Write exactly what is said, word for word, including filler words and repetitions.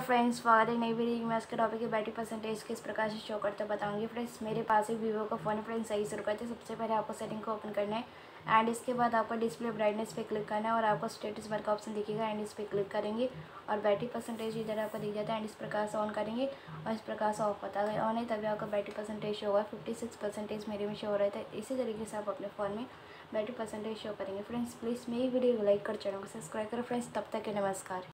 Friends स्वागत है नई वीडियो में। आज का टॉपिक है बैटरी परसेंटेज किस प्रकार से शो करते बताऊंगी। फ्रेंड्स मेरे पास एक वीवो का फ़ोन है। फ्रेंड्स सही शुरू करते हैं। सबसे पहले आपको सेटिंग को ओपन करना है एंड इसके बाद आपको डिस्प्ले ब्राइटनेस पे क्लिक करना है और आपको स्टेटस बार का ऑप्शन दिखेगा एंड इस पर क्लिक करेंगे और बैटरी परसेंटेज इधर आपको दिख जाता है एंड इस प्रकार से ऑन करेंगे और इस प्रकार से ऑफ होता है। ऑन है तभी आपका बैटरी परसेंटेज शो होगा। फिफ्टी सिक्स परसेंटेज मेरे में शो हो रहा था। इसी तरीके से आप अपने फ़ोन में बैटरी परसेंटेज शो करेंगे। फ्रेंड्स प्लीज़ मेरी वीडियो को लाइक कर चैनल को सब्सक्राइब करो। फ्रेंड्स तब तक के नमस्कार।